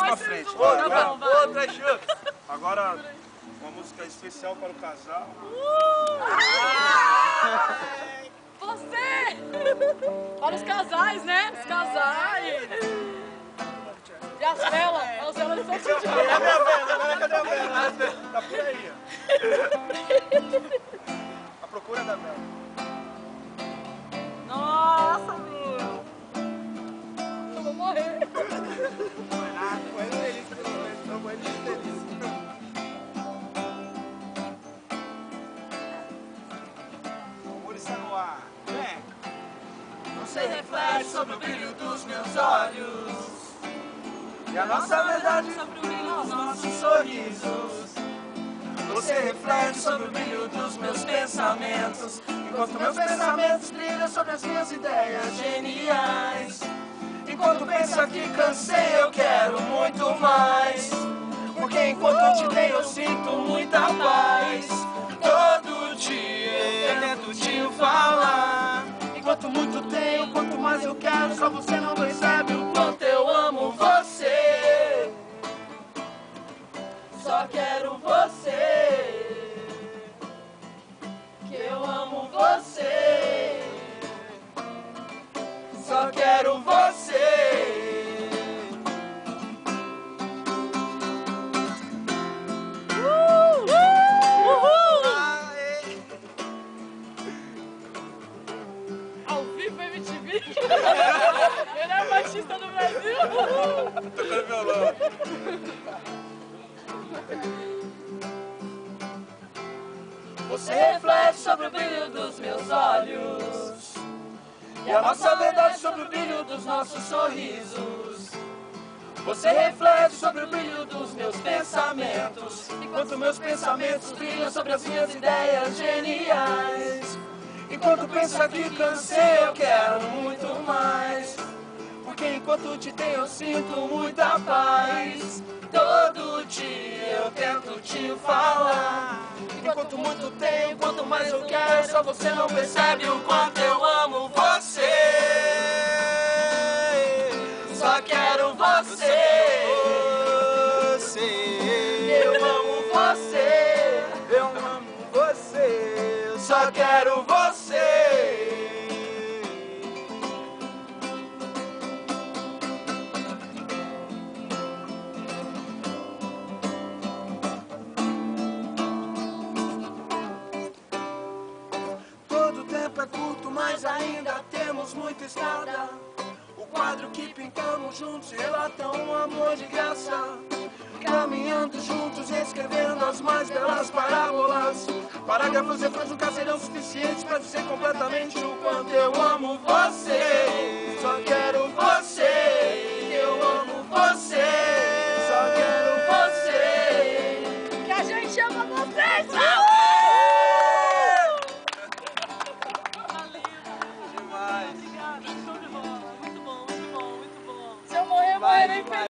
Na frente. Outra chance. Agora, uma música especial para o casal. Você! Para os casais, né? Os casais. E as velas? As velas estão sentindo. É a minha vela, cadê a vela? Tá por aí. A procura da vela. Nossa, meu. Eu vou morrer. O amor está no ar, vem! Você reflete sobre o brilho dos meus olhos e a nossa verdade sobre o brilho dos nossos sorrisos. Você reflete sobre o brilho dos meus pensamentos, enquanto meus pensamentos brilham sobre as minhas ideias geniais. Enquanto pensa que cansei, eu quero muito mais, porque enquanto eu te dei eu sinto muita paz. Todo dia eu tento te falar, enquanto muito tenho, quanto mais eu quero, só você não percebe o quanto eu amo você. Só quero você, que eu amo você. Só quero você. Ao vivo MTV. Melhor baixista do Brasil. Tocando violão. Você reflete sobre o brilho dos meus olhos e a nossa verdade sobre o brilho dos nossos sorrisos. Você reflete sobre o brilho dos meus pensamentos, enquanto meus pensamentos brilham sobre as minhas ideias geniais. Enquanto pensa que cansei, eu quero muito mais, porque enquanto te tenho eu sinto muita paz. Todo dia eu tento te falar, enquanto muito tenho, quanto mais eu quero, só você não percebe o quanto eu amo você. Só quero você. Eu amo você. Eu amo você. Eu só quero você. É curto, mas ainda temos muita estrada. O quadro que pintamos juntos relata um amor de graça. Caminhando juntos, escrevendo as mais belas parábolas. Parágrafos e frases nunca serão suficientes pra dizer completamente o quanto eu amo você.